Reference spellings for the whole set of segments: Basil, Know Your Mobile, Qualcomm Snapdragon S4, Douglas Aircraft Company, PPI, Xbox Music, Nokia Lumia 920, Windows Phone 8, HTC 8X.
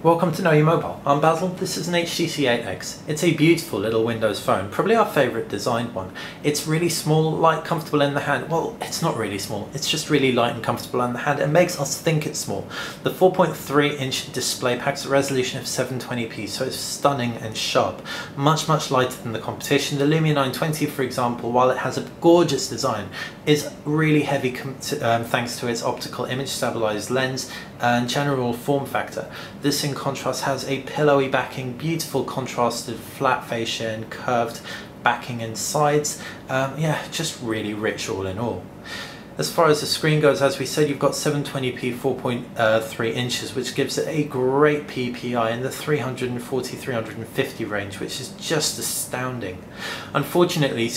Welcome to Know Your Mobile. I'm Basil. This is an HTC 8X. It's a beautiful little Windows phone, probably our favourite designed one. It's really small, light, comfortable in the hand. Well, it's not really small, it's just really light and comfortable in the hand. It makes us think it's small. The 4.3 inch display packs a resolution of 720p, so it's stunning and sharp. Much, much lighter than the competition. The Lumia 920, for example, while it has a gorgeous design, is really heavy thanks to its optical image stabilised lens and general form factor. This in contrast has a pillowy backing, beautiful contrasted flat fascia and curved backing and sides. Yeah, just really rich all in all. As far as the screen goes, as we said, you've got 720p 4.3 inches, which gives it a great PPI in the 340-350 range, which is just astounding. Unfortunately,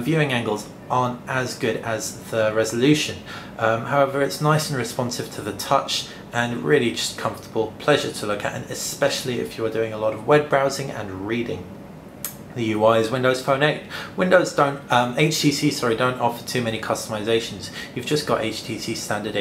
viewing angles aren't as good as the resolution. However, it's nice and responsive to the touch and really just comfortable, pleasure to look at, and especially if you're doing a lot of web browsing and reading. The UI is Windows Phone 8. HTC don't offer too many customizations. You've just got HTC's standard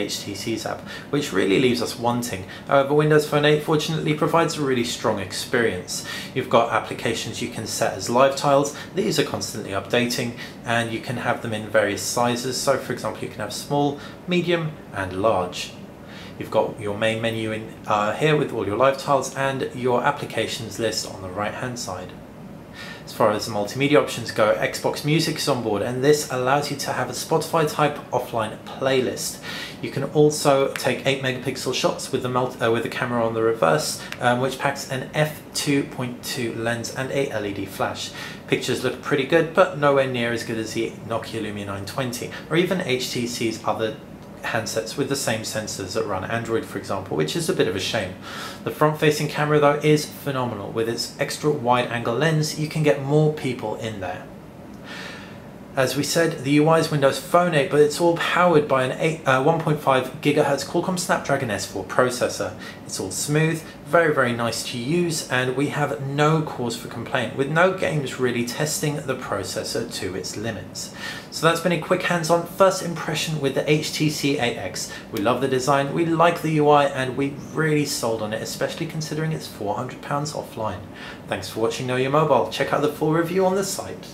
app, which really leaves us wanting. However, Windows Phone 8 fortunately provides a really strong experience. You've got applications you can set as live tiles. These are constantly updating, and you can have them in various sizes. So, for example, you can have small, medium, and large. You've got your main menu in here with all your live tiles and your applications list on the right-hand side. As far as the multimedia options go, Xbox Music is on board, and this allows you to have a Spotify-type offline playlist. You can also take 8-megapixel shots with the camera on the reverse, which packs an f2.2 lens and a LED flash. Pictures look pretty good, but nowhere near as good as the Nokia Lumia 920, or even HTC's other handsets with the same sensors that run Android, for example, which is a bit of a shame. The front-facing camera, though, is phenomenal. With its extra wide-angle lens, you can get more people in there. As we said, the UI is Windows Phone 8, but it's all powered by an 1.5 GHz Qualcomm Snapdragon S4 processor. It's all smooth, very, very nice to use, and we have no cause for complaint, with no games really testing the processor to its limits. So that's been a quick hands-on first impression with the HTC 8X. We love the design, we like the UI, and we really sold on it, especially considering it's £400 offline. Thanks for watching Know Your Mobile. Check out the full review on the site.